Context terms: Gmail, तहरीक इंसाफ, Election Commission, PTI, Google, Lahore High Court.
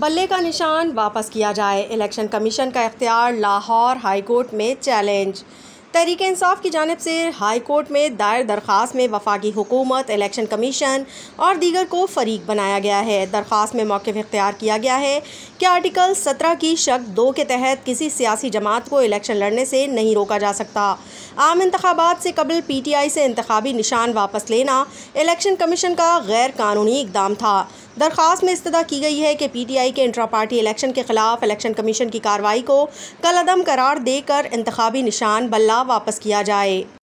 बल्ले का निशान वापस किया जाए। इलेक्शन कमीशन का इख्तियार लाहौर हाई कोर्ट में चैलेंज। तहरीक इंसाफ की जानिब से हाई कोर्ट में दायर दरख्वास्त में वफाकी हुकूमत, इलेक्शन कमीशन और दीगर को फरीक बनाया गया है। दरख्वास्त में मौक़िफ़ इख्तियार किया गया है कि आर्टिकल 17 की शक 2 के तहत किसी सियासी जमात को इलेक्शन लड़ने से नहीं रोका जा सकता। आम इंतखाबात से कबल PTI से इंतखाबी निशान वापस लेना इलेक्शन कमीशन का गैर कानूनी इकदाम था। दरख्वास्त में इस्तदा की गई है कि PTI के इंट्रा पार्टी इलेक्शन के खिलाफ इलेक्शन कमीशन की कार्रवाई को कल अदम करार देकर इंतखाबी निशान बल्ला वापस किया जाए।